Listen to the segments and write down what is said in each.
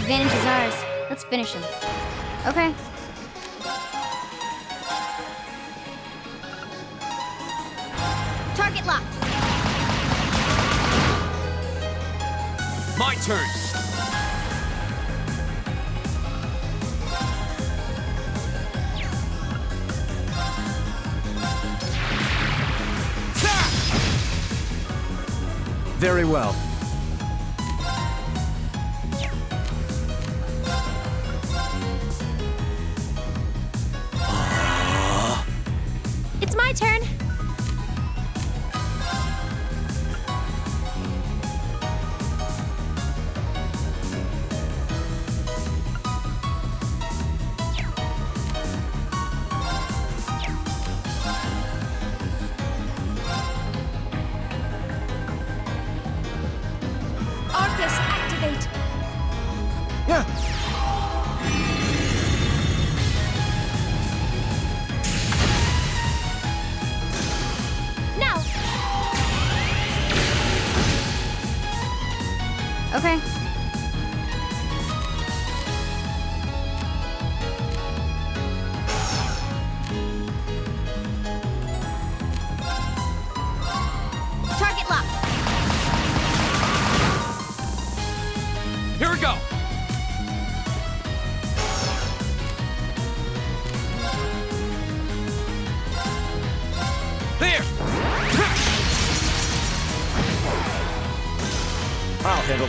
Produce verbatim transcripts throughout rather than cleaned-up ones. Advantage is ours. Let's finish him. Okay. Target locked. My turn. Very well. It's my turn.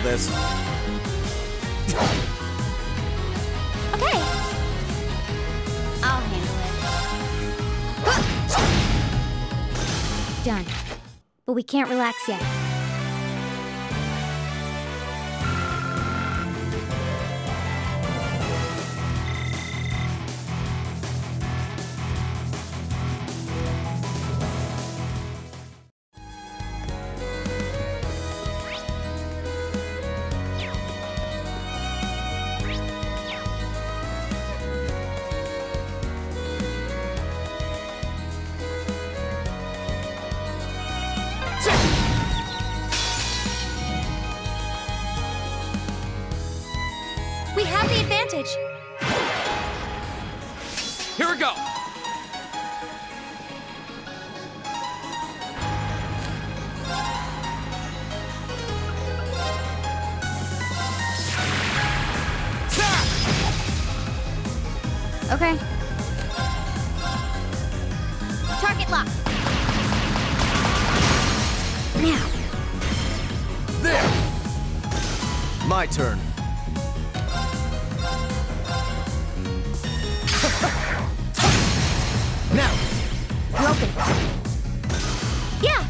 This. Okay. I'll handle it. Done. But we can't relax yet. Okay. Target locked. Now. There. My turn. Now. Broken. Yeah.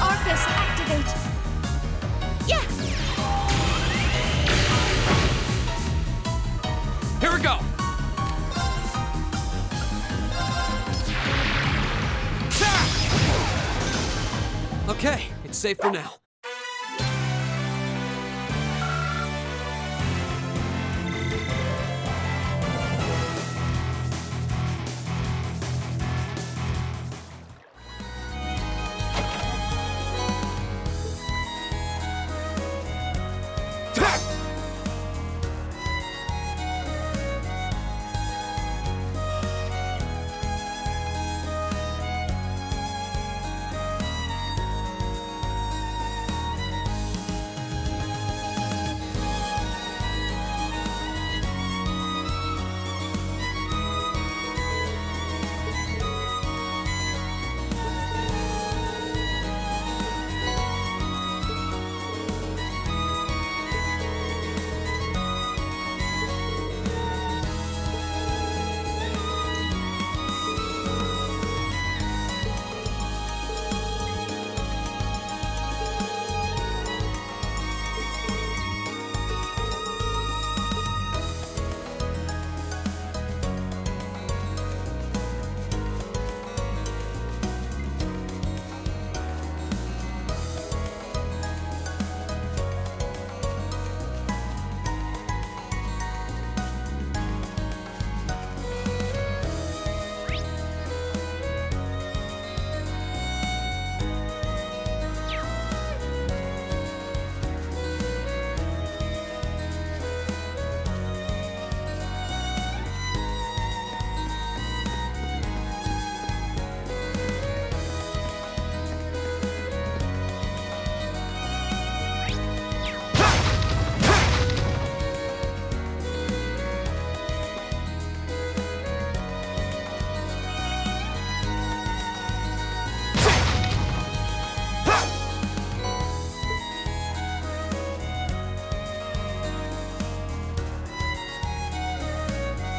Arcus activate. Here we go! Okay, it's safe for now.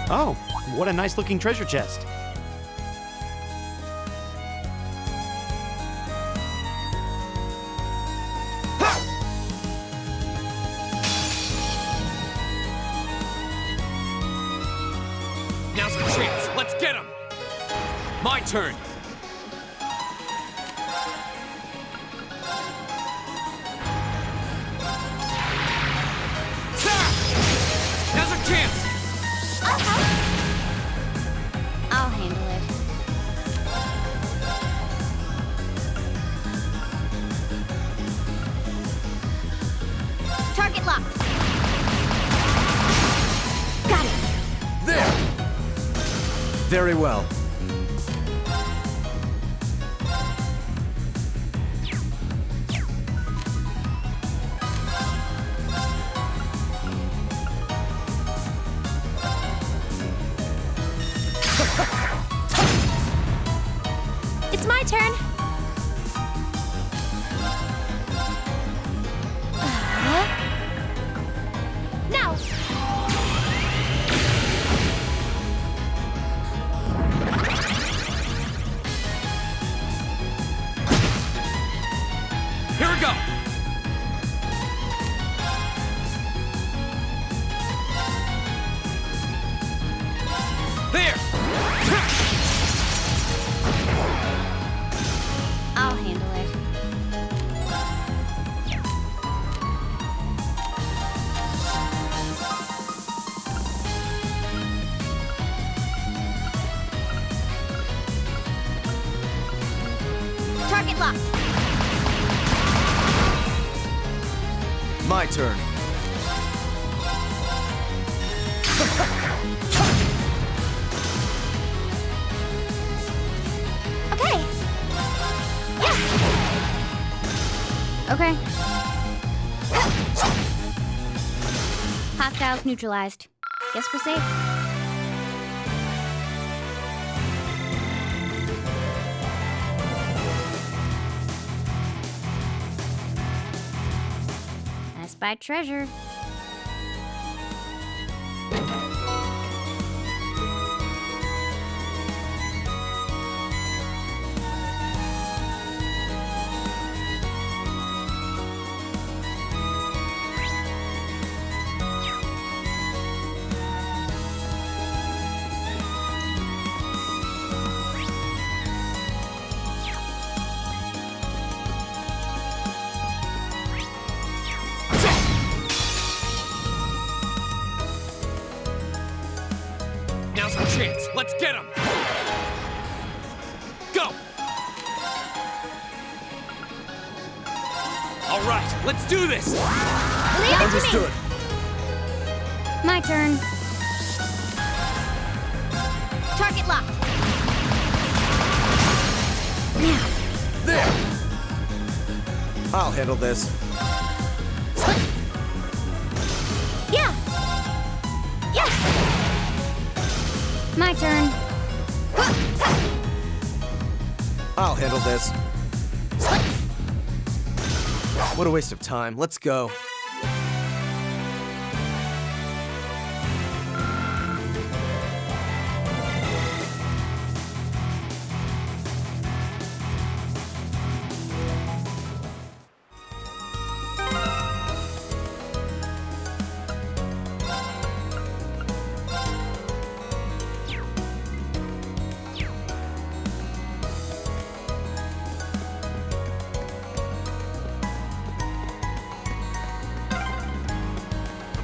Oh, what a nice looking treasure chest. Turn. My turn. Okay. Yeah. Okay. Hostiles neutralized. Guess we're safe. By treasure. This. Yeah. Yeah. My turn. I'll handle this. What a waste of time. Let's go.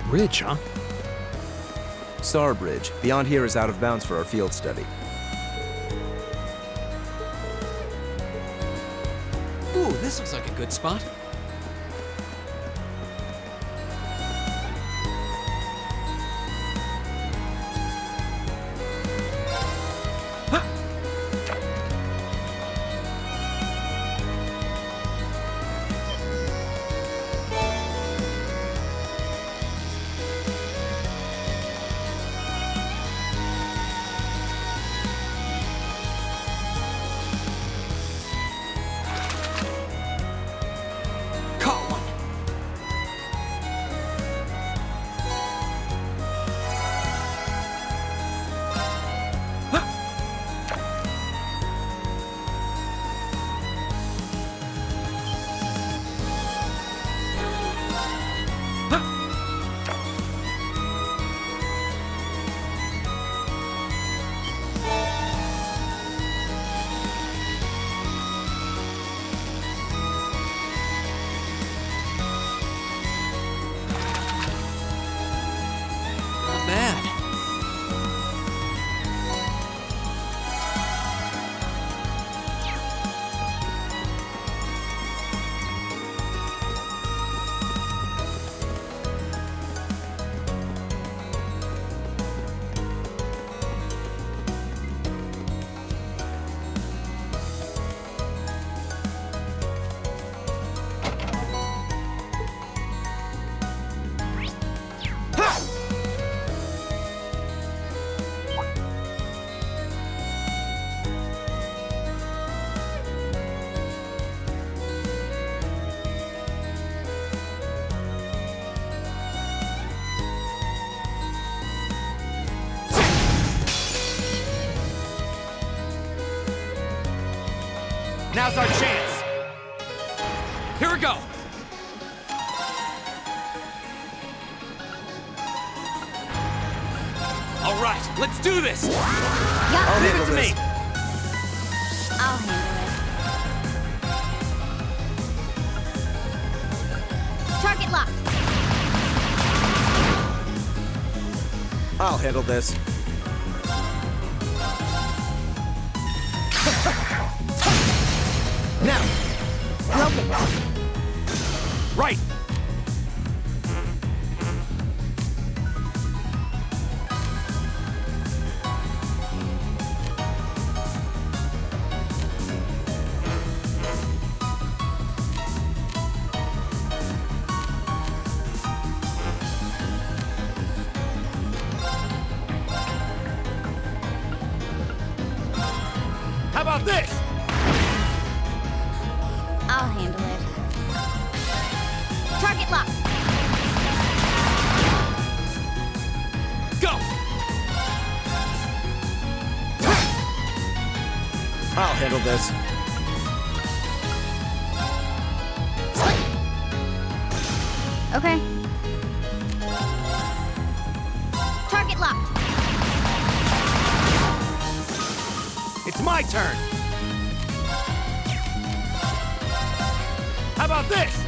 Bridge, huh? Star Bridge. Beyond here is out of bounds for our field study. Ooh, this looks like a good spot. Now's our chance. Here we go. All right, let's do this. Yeah, I'll leave it to this. me. I'll handle it. Target locked. I'll handle this. Now. Broken. Right. This. Okay. Target locked. It's my turn. How about this?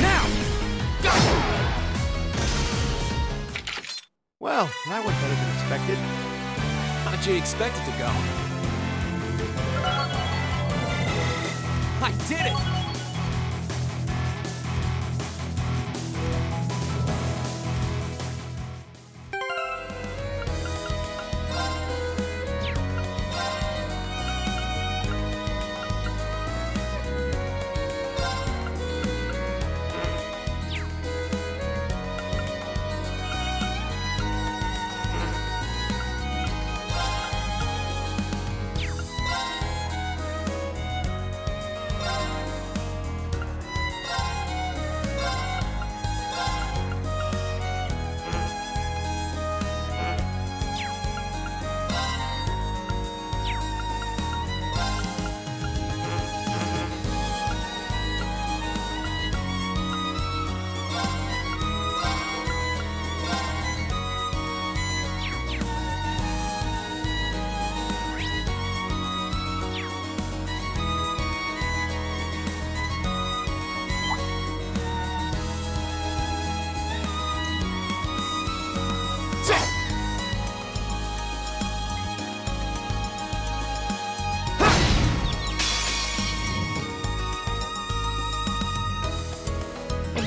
Now. Go. Well, that went better than expected. How did you expect it to go? I did it!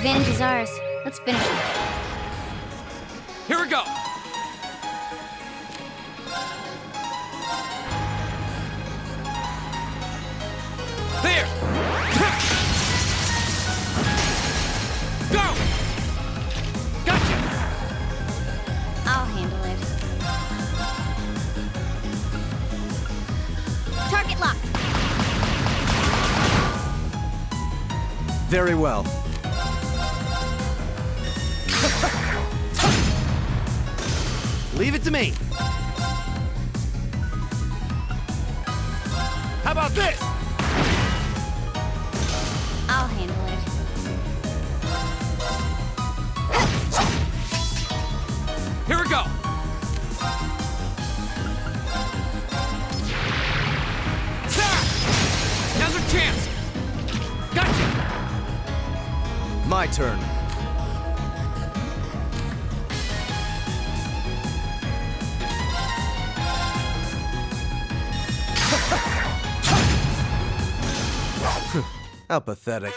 Advantage is ours. Let's finish it. Here we go. There. Go. Gotcha. I'll handle it. Target locked. Very well. Leave it to me. How about this? I'll handle it. Here we go. Now's your chance. Gotcha. My turn. How pathetic.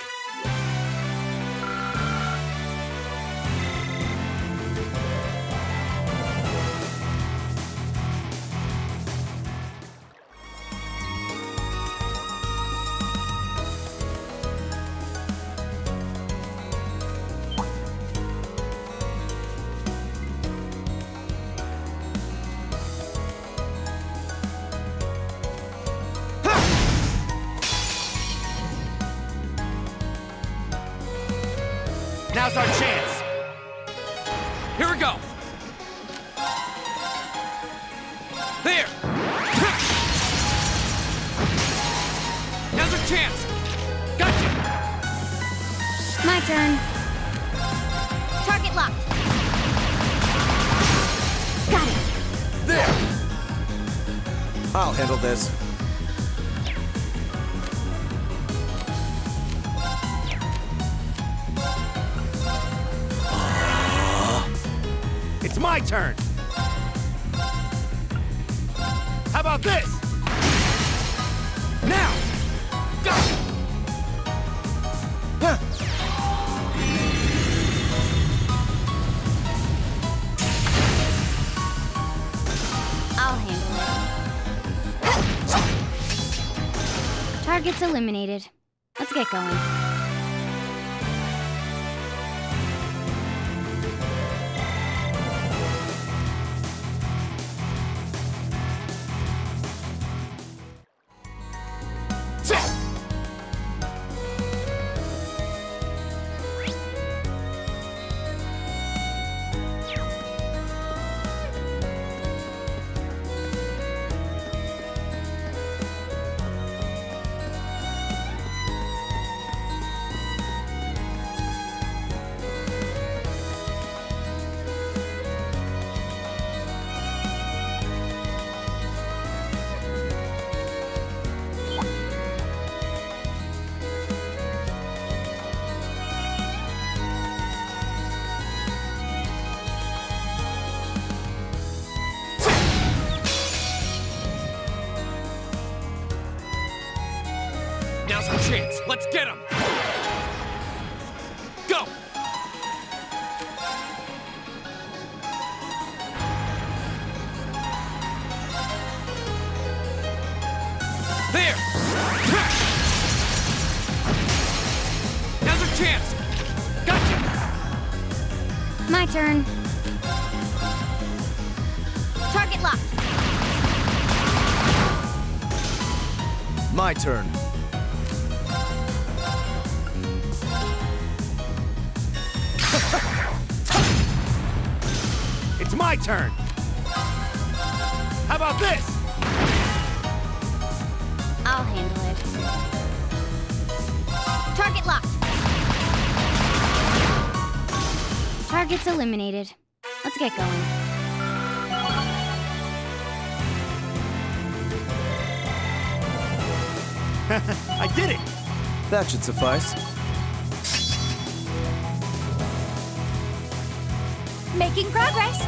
Now's our chance. Here we go. There. chance. Gotcha! My turn. Target locked. Got it. There! I'll handle this. It's my turn. How about this? Now, go! Huh. I'll handle it. Target's eliminated. Let's get going. Let's get him! Go! There! Now's our chance! Gotcha! My turn. Target locked. My turn. It's my turn. How about this? I'll handle it. Target locked. Target's eliminated. Let's get going. I did it. That should suffice. Making progress.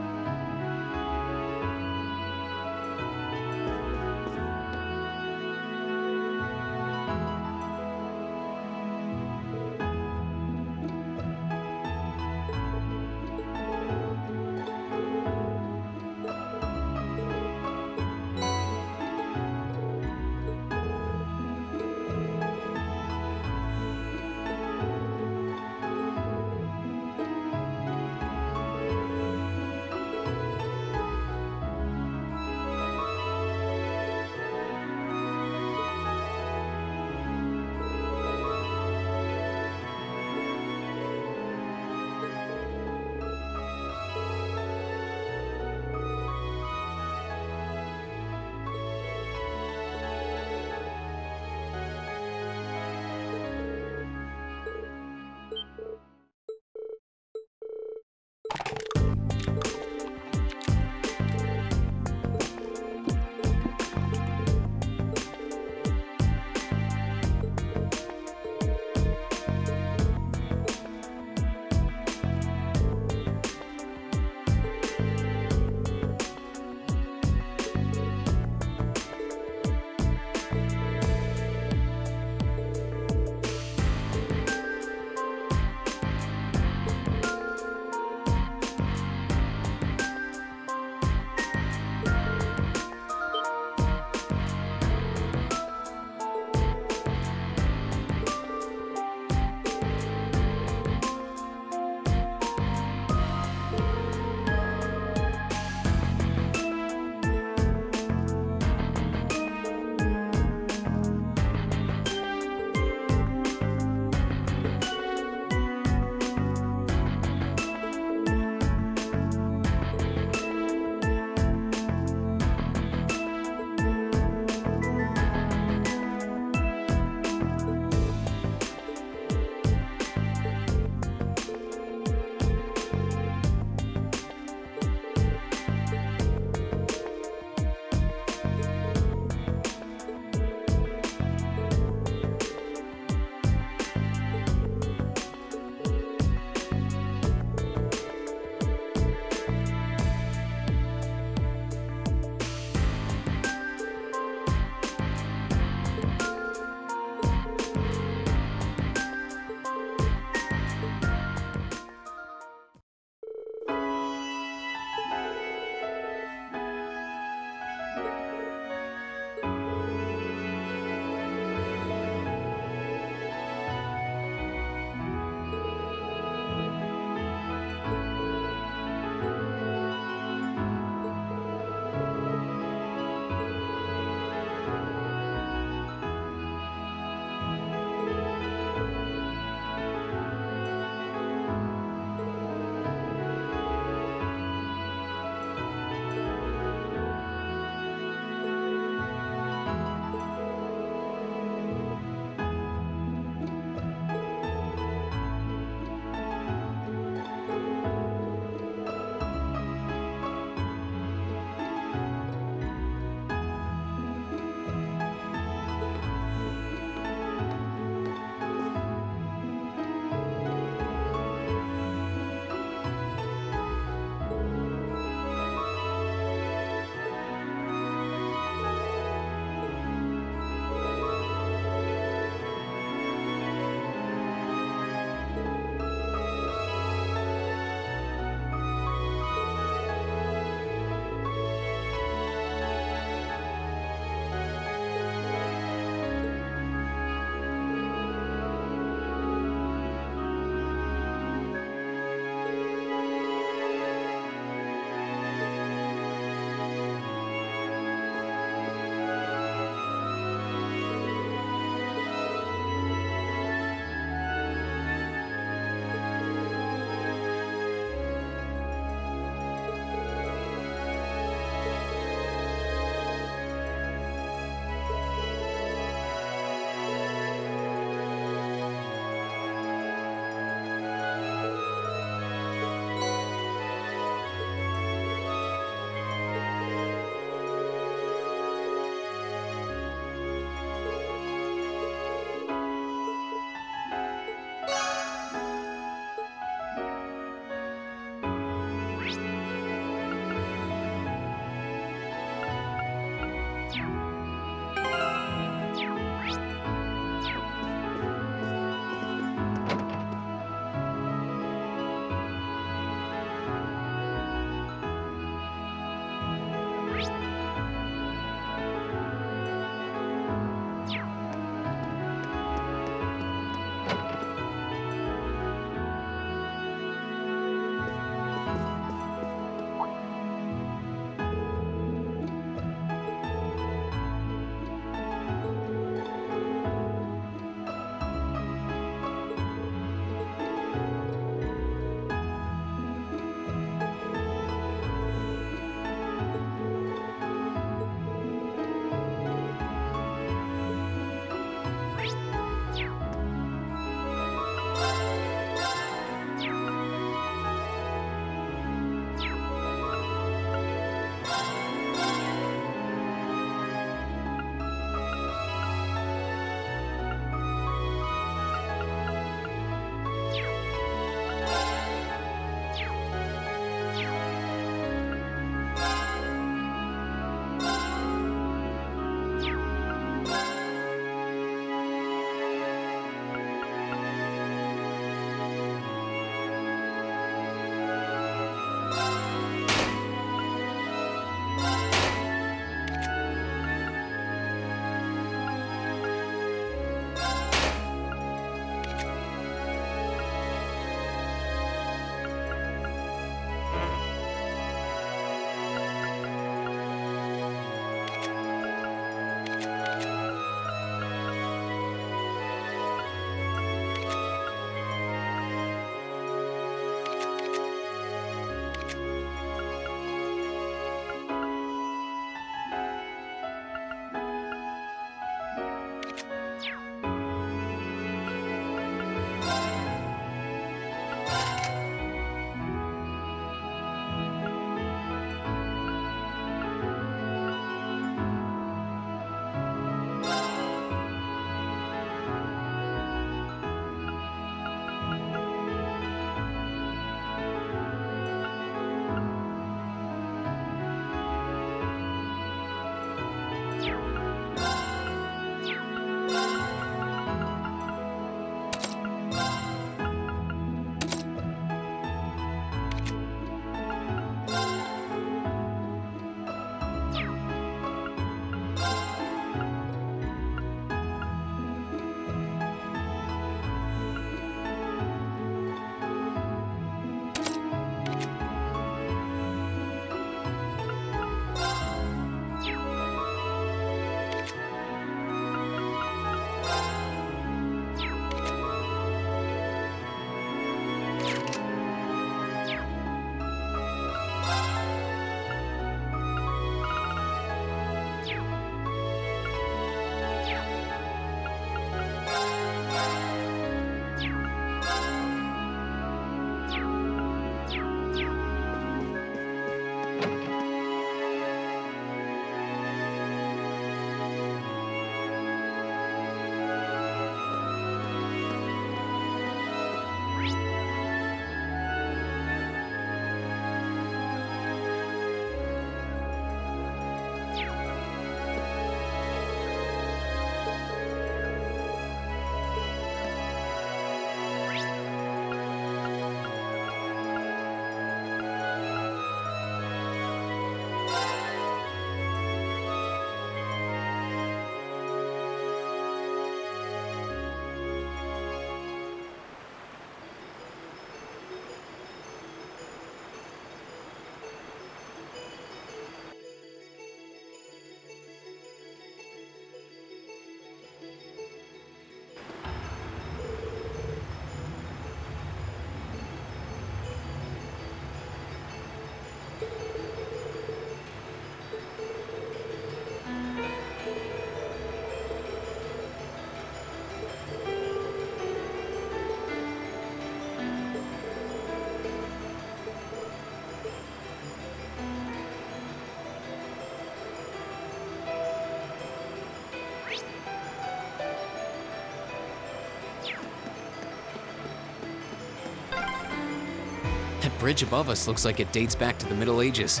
That bridge above us looks like it dates back to the Middle Ages.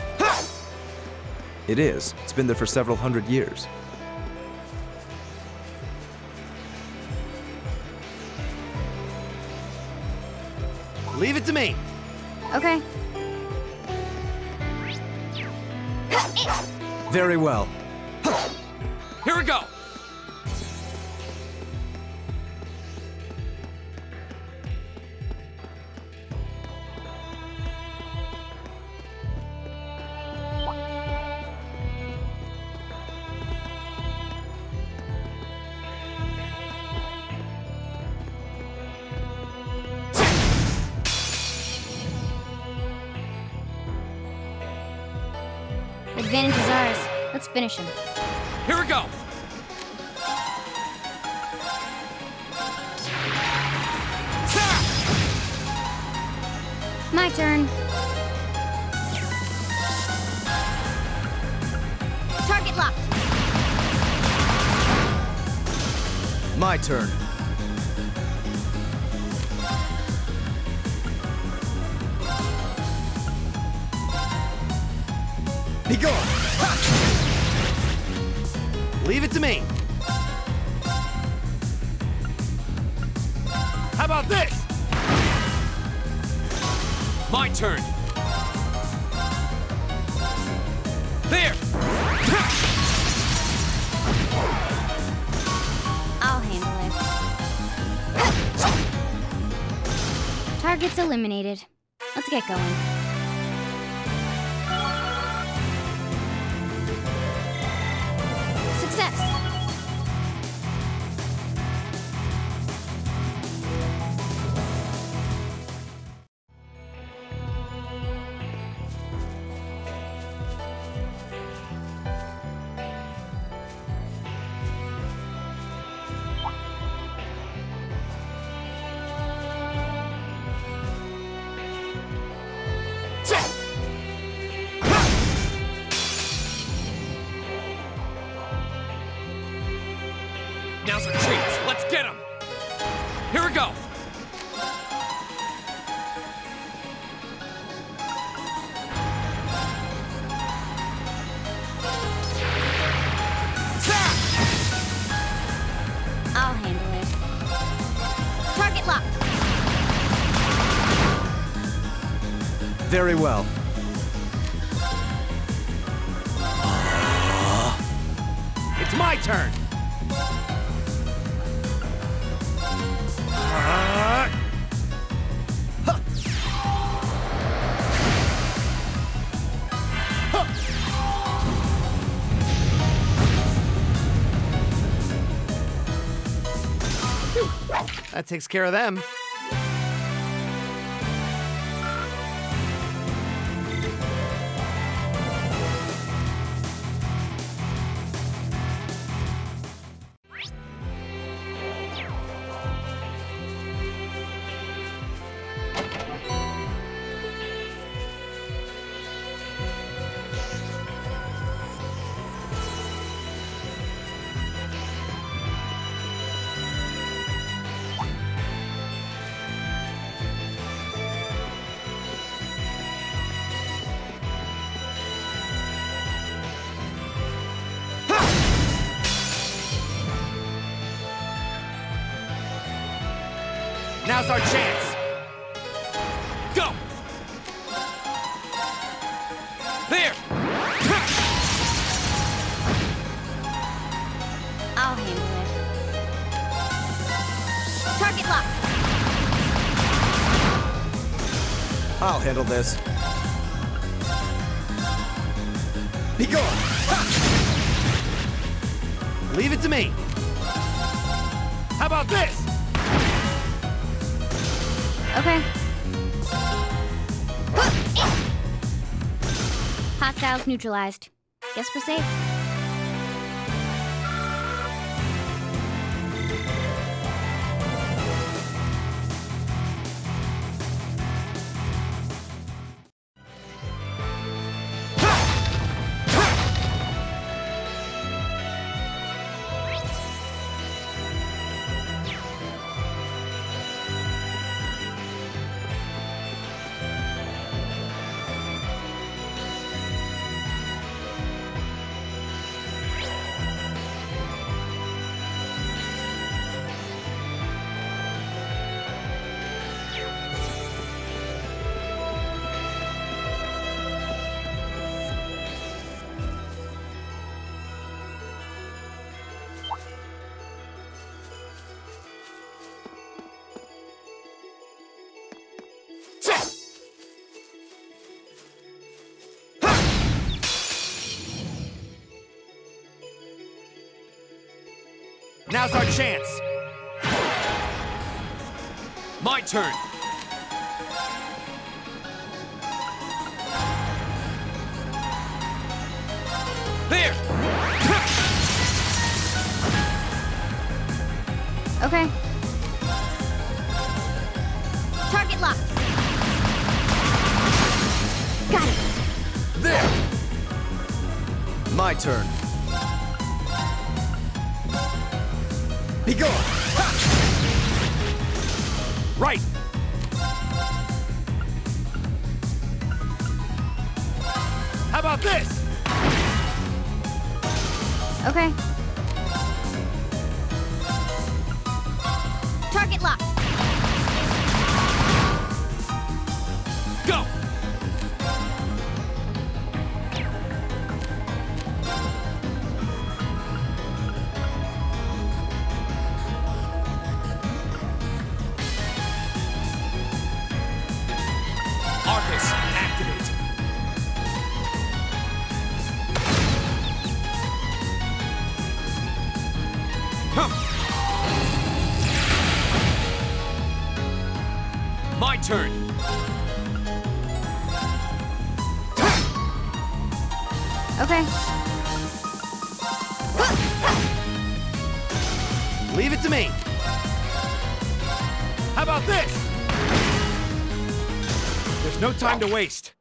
It is. It's been there for several hundred years. Leave it to me. Okay. Very well. Here we go. Advantage is ours. Let's finish him. Here we go! My turn. Target locked. My turn. Be gone! Ha! Leave it to me! How about this? My turn! There! Ha! I'll handle it. Ha! Target's eliminated. Let's get going. Now's our chance. Let's get him. Here we go. I'll handle it. Target locked. Very well. Uh, it's my turn. That takes care of them. Now's our chance. Go! There! I'll handle it. Target locked. I'll handle this. Be gone! Ha! Leave it to me. How about this? Okay. Hostiles neutralized. Guess we're safe. Now's our chance. My turn. There. Okay. Target locked. Got it. There. My turn. Be gone! Ha! Right! How about this? Okay. Target locked. Go! Time to waste.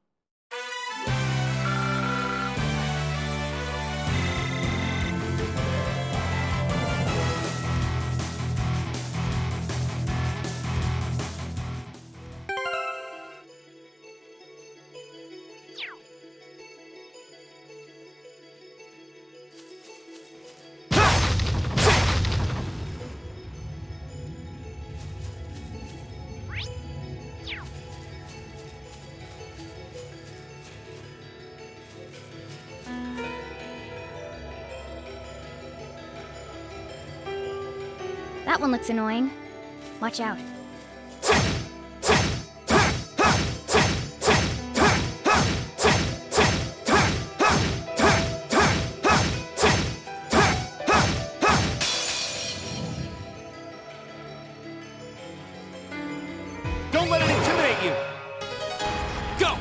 That one looks annoying. Watch out. Don't let it intimidate you. Go.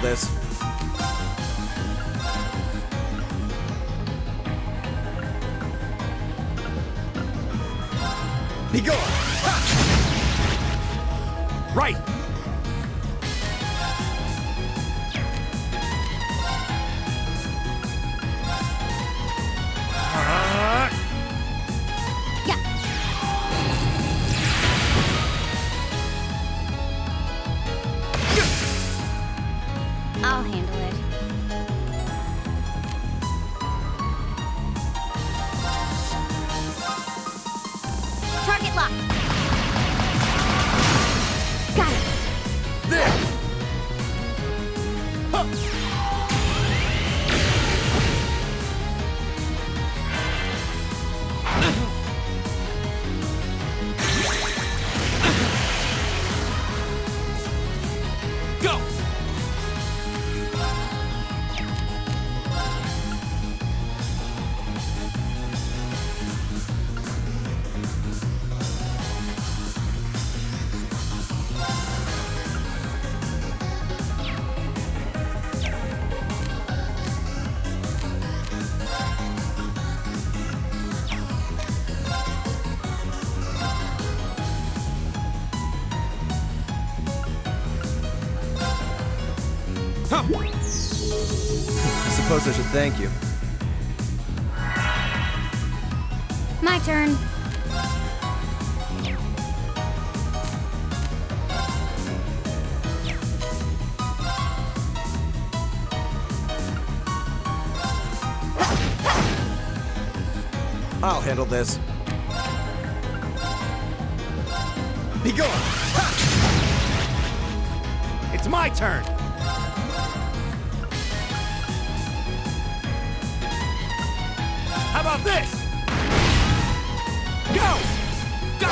This. Be gone! Ha! Right! Uh... Huh. I suppose I should thank you. My turn. I'll handle this. Be gone! Ha! It's my turn! How about this? Go! Go!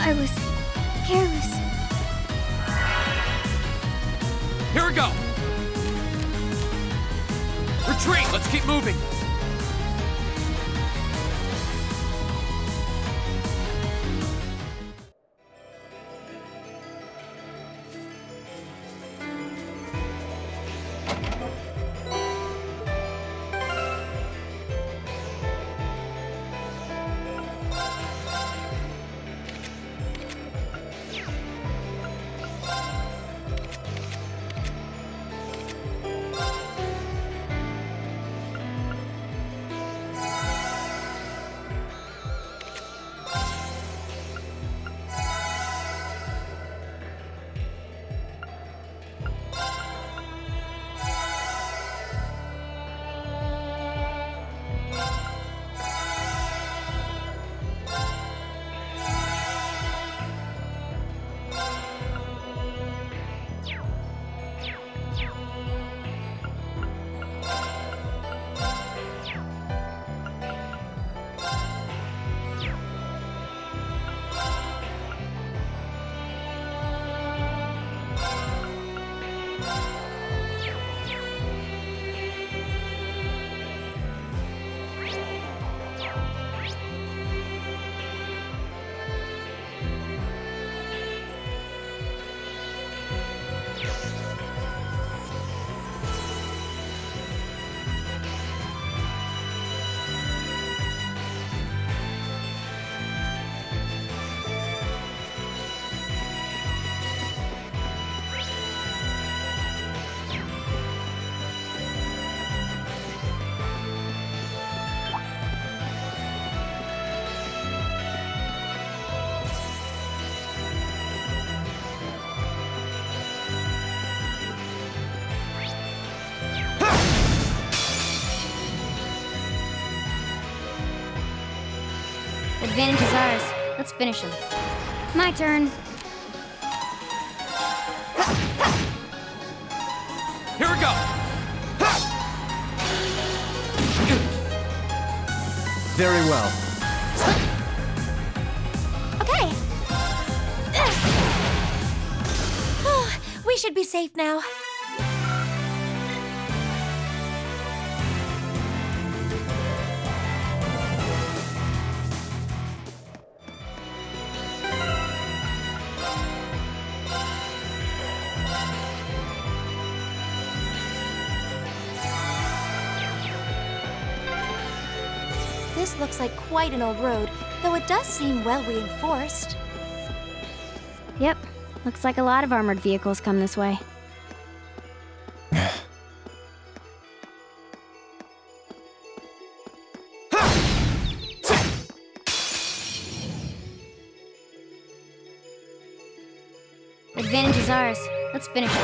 I was careless. Here we go! Retreat! Let's keep moving! Advantage is ours. Let's finish him. My turn. Here we go. Very well. Okay. Oh, we should be safe now. This looks like quite an old road, though it does seem well reinforced. Yep. Looks like a lot of armored vehicles come this way. Advantage is ours. Let's finish it.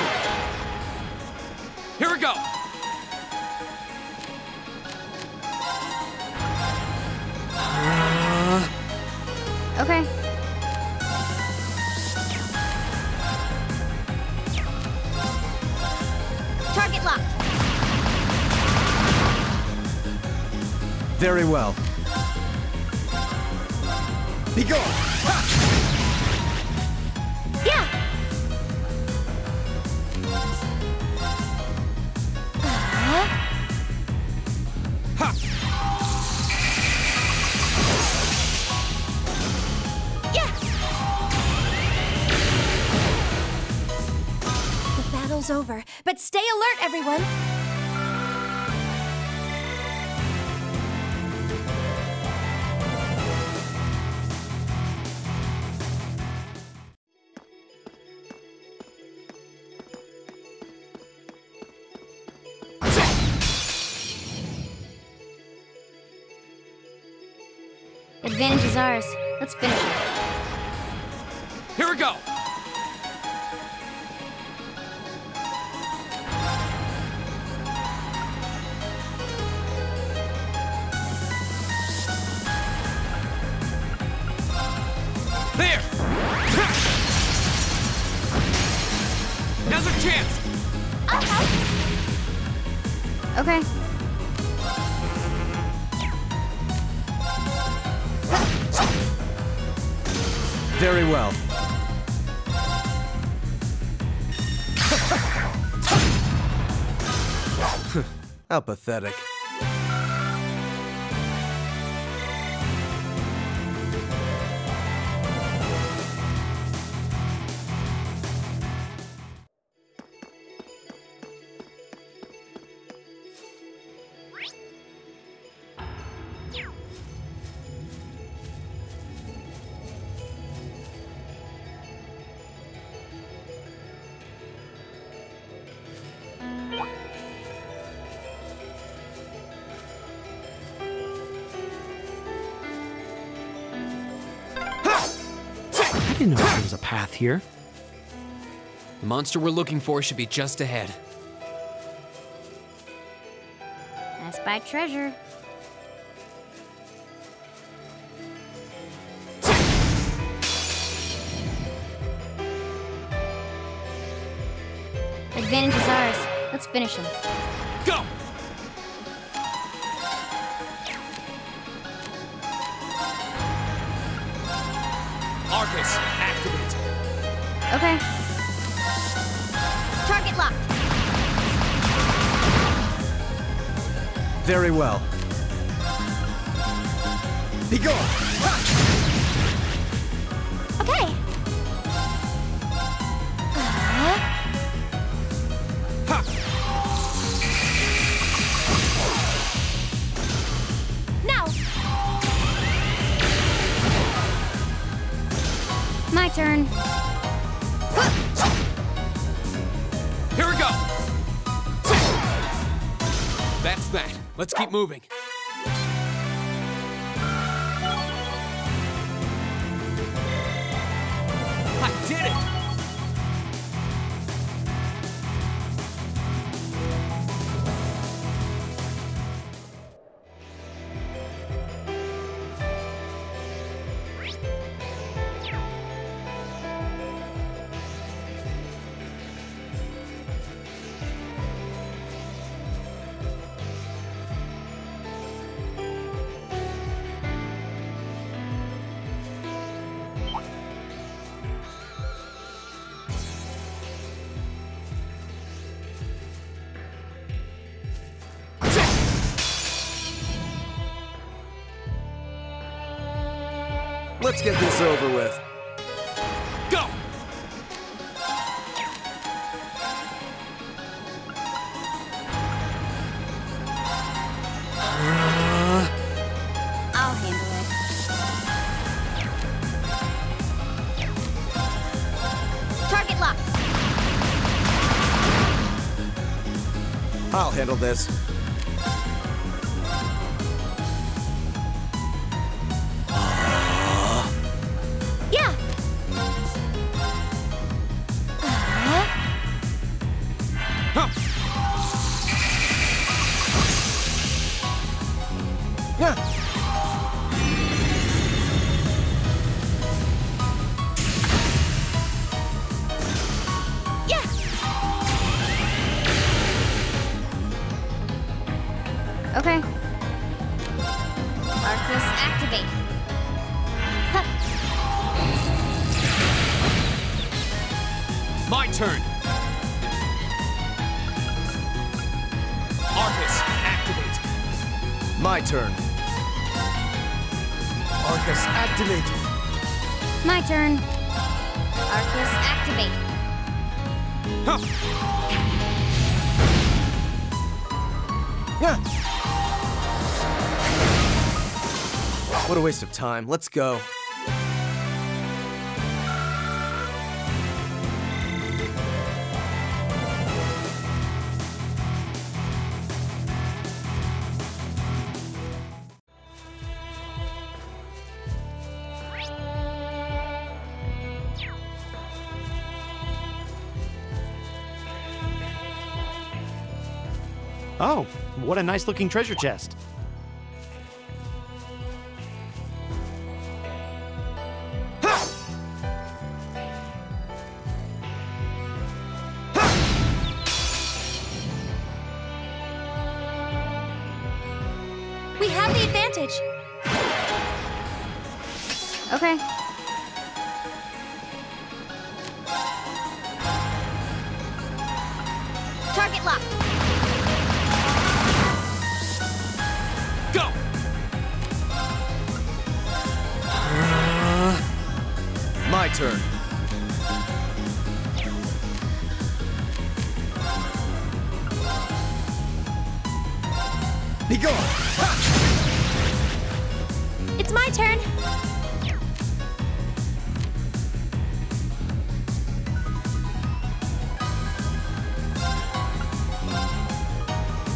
Here we go! Okay. Target locked. Very well. Be gone! Ha! Yeah. Uh-huh. Ha! almost over, but stay alert, everyone! Advantage is ours. Let's finish it. Here we go! There! Now's our chance! I'll help. Okay. Very well. How pathetic. I didn't know there was a path here. The monster we're looking for should be just ahead. I spy treasure. Advantage is ours. Let's finish him. Go! Arcus, activate. Okay. Target locked. Very well. Be gone. Okay. Uh-huh. Ha. Now. My turn. Here we go. That's that. Let's keep moving. I did it. Let's get this over with. Go! Uh... I'll handle it. Target locked. I'll handle this. Okay. Arcus, activate. Huh. My turn. Arcus, activate. My turn. Arcus, activate. My turn. Arcus, activate. What a waste of time. Let's go. Oh, what a nice looking treasure chest. We have the advantage. Okay. Target locked. My turn. Be gone. Ha! It's my turn.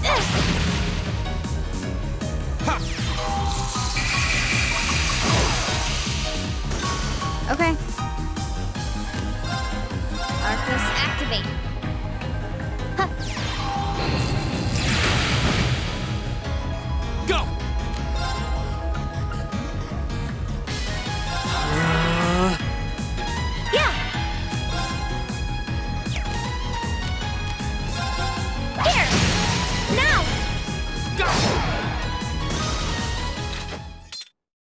Ha! Okay. Activate. Huh. Go. Uh. Yeah. Here. Now. Go.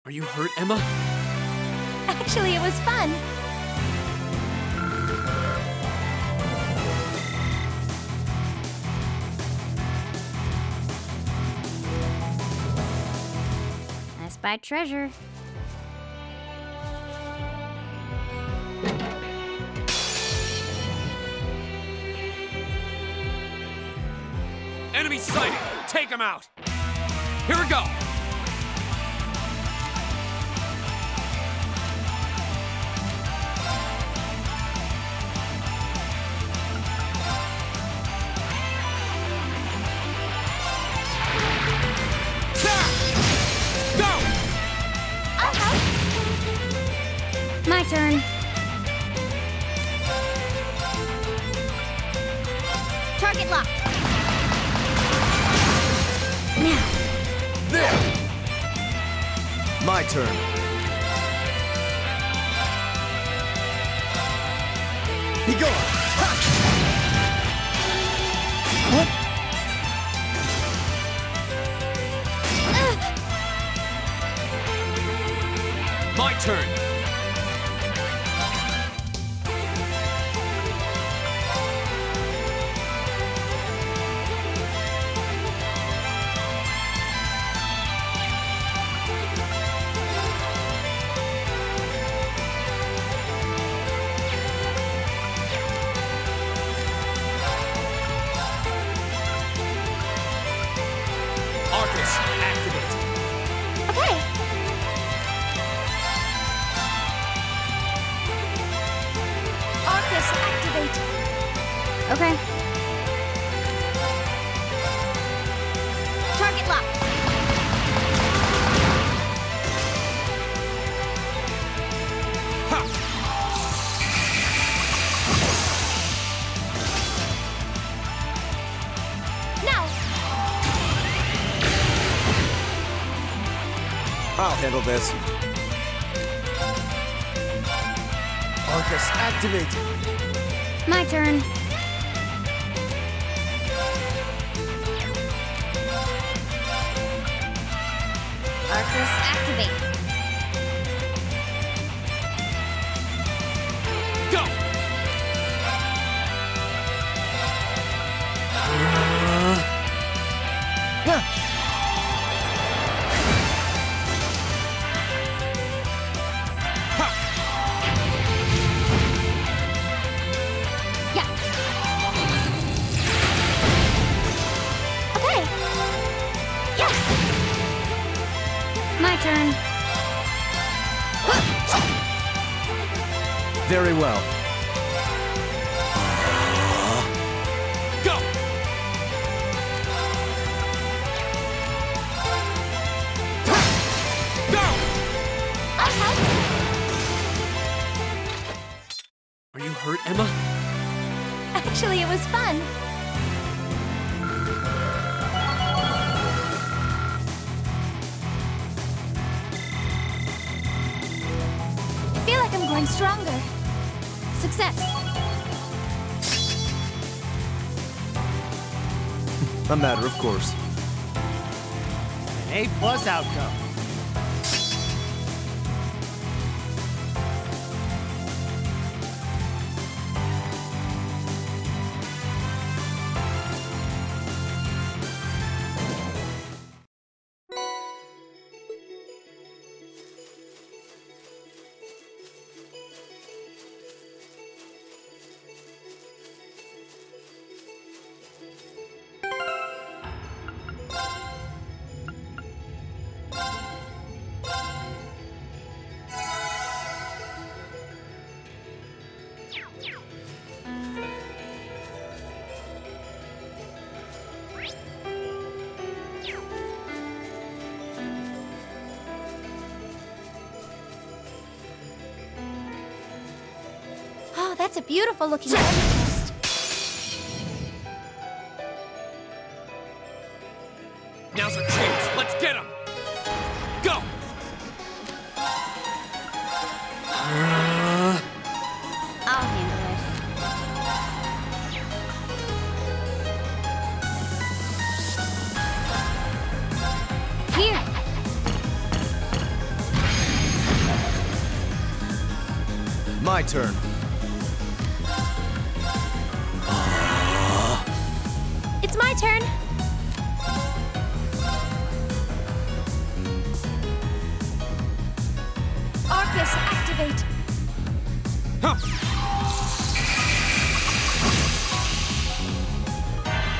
Are you hurt, Emma? Actually, it was fun. By treasure. Enemy sighted! Take him out! Here we go! My turn. Target locked. Now. There. My turn. Be gone. Ha! What? Uh. My turn. Activate. Okay. Aurox activate. Okay. Target locked. I'll handle this. Aurox activate. My turn. Aurox activate. Go. Uh. Huh. Yeah. very well. Go! Go! Are you hurt, Emma? Actually, it was fun. I'm stronger. Success. A matter of course. An A-plus outcome. That's a beautiful looking amethyst. Now's our chance. Let's get him. Go. Uh... I'll handle it. Here. My turn. Turn. Orcus, activate. Huh.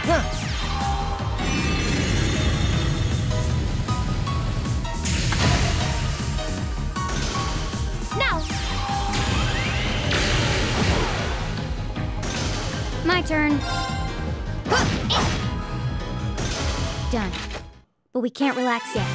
Huh. Now. My turn. Done. But we can't relax yet.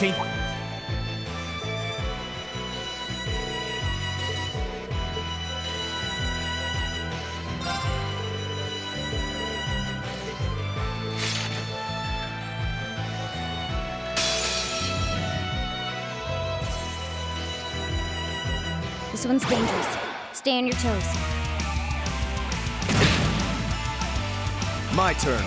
fifteen. This one's dangerous. Stay on your toes. My turn.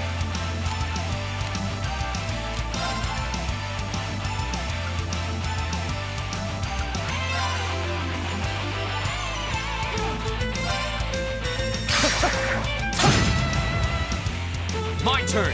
My turn.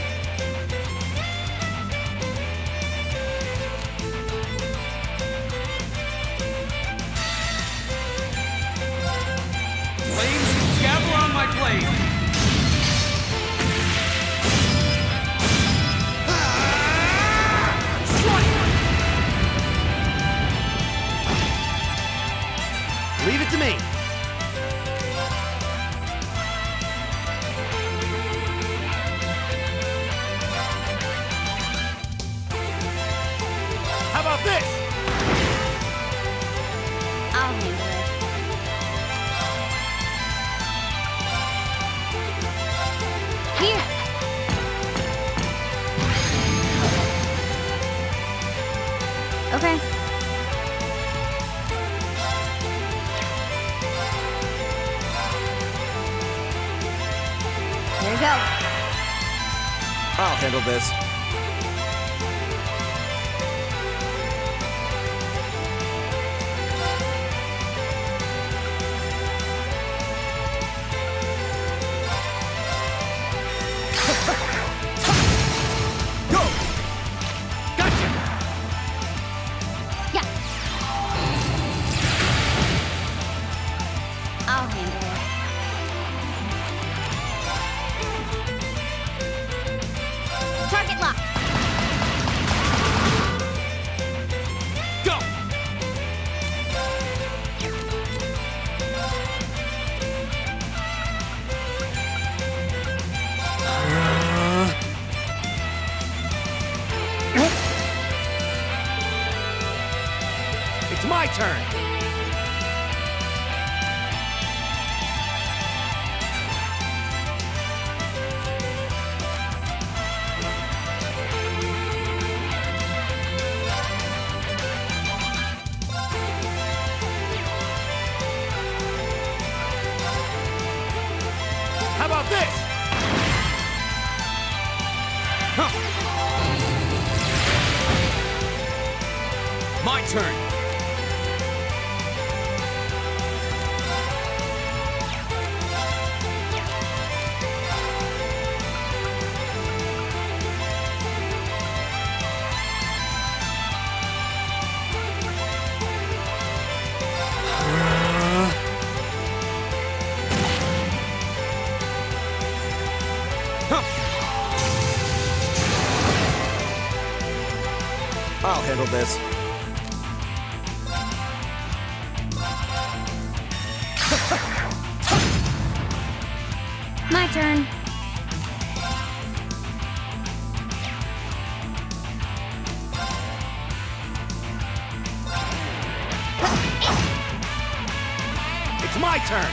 This. This. My turn. It's my turn. My turn.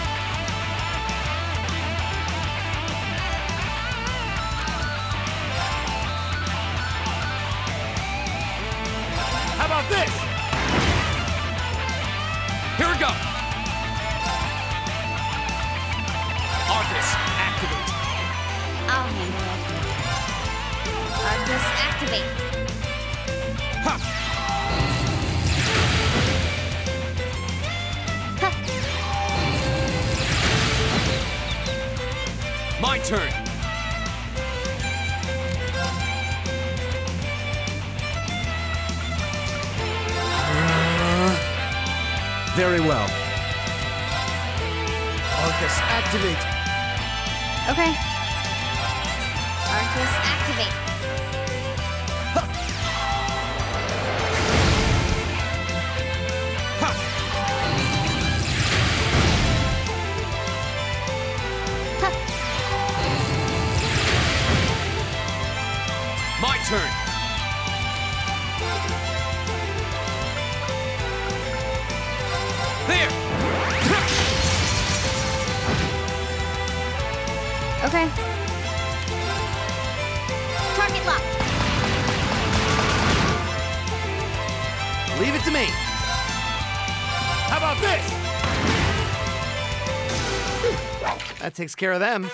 There! Okay. Target locked. Leave it to me. How about this? That takes care of them.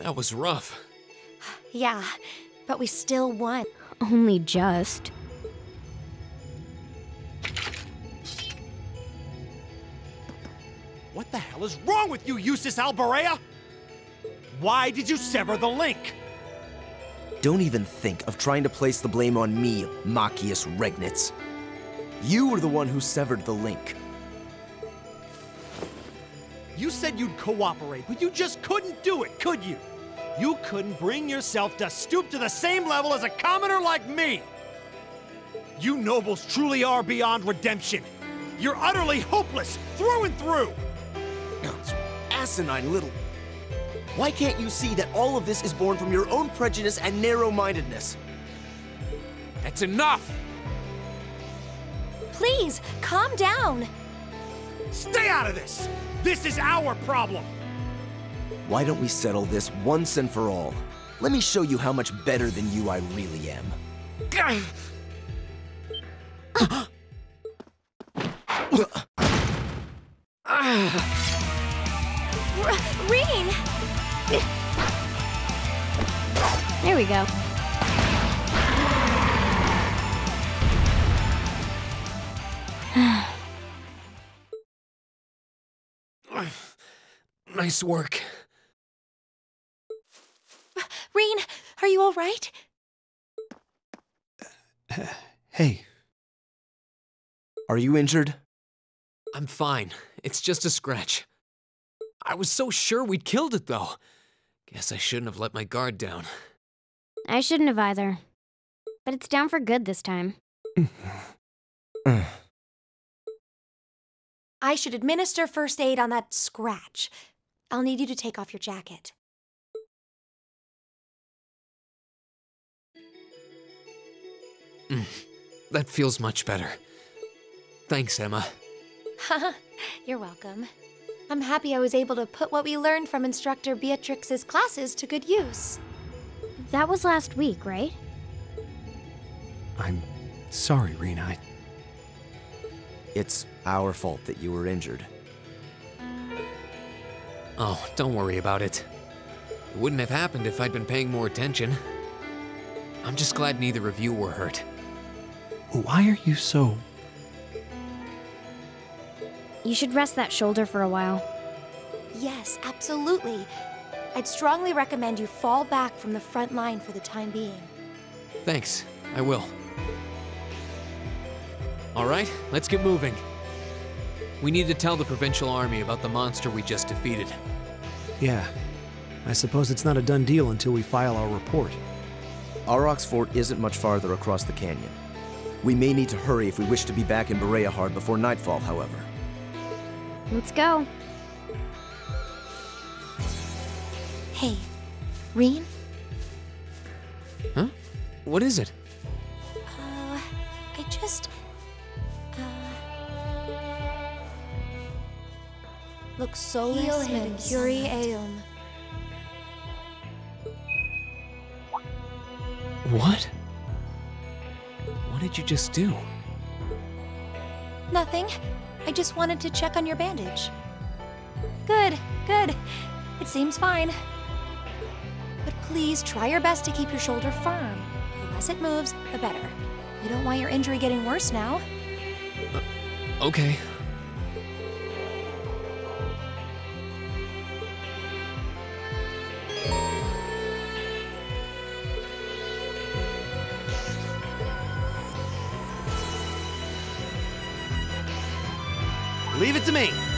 That was rough. Yeah, but we still won. Only just. What the hell is wrong with you, Eustace Albarea? Why did you sever the link? Don't even think of trying to place the blame on me, Machius Regnitz. You were the one who severed the link. You said you'd cooperate, but you just couldn't do it, could you? You couldn't bring yourself to stoop to the same level as a commoner like me! You nobles truly are beyond redemption! You're utterly hopeless, through and through! You asinine little... Why can't you see that all of this is born from your own prejudice and narrow-mindedness? That's enough! Please, calm down! Stay out of this! This is our problem! Why don't we settle this once and for all? Let me show you how much better than you I really am. Rean! There we go. Nice work. Rean, are you all right? Uh, hey. Are you injured? I'm fine. It's just a scratch. I was so sure we'd killed it, though. Guess I shouldn't have let my guard down. I shouldn't have either. But it's down for good this time. I should administer first aid on that scratch. I'll need you to take off your jacket. Mm, that feels much better. Thanks, Emma. You're welcome. I'm happy I was able to put what we learned from Instructor Beatrix's classes to good use. That was last week, right? I'm sorry, Rena. I... It's our fault that you were injured. Oh, don't worry about it. It wouldn't have happened if I'd been paying more attention. I'm just glad neither of you were hurt. Why are you so... You should rest that shoulder for a while. Yes, absolutely. I'd strongly recommend you fall back from the front line for the time being. Thanks, I will. All right, let's get moving. We need to tell the Provincial Army about the monster we just defeated. Yeah. I suppose it's not a done deal until we file our report. Aurox fort isn't much farther across the canyon. We may need to hurry if we wish to be back in Berea Hard before nightfall, however. Let's go. Hey, Rean? Huh? What is it? Uh, I just... Look solus medicuri eum. What? What did you just do? Nothing. I just wanted to check on your bandage. Good, good. It seems fine. But please try your best to keep your shoulder firm. The less it moves, the better. You don't want your injury getting worse now. Uh, Okay. Leave it to me.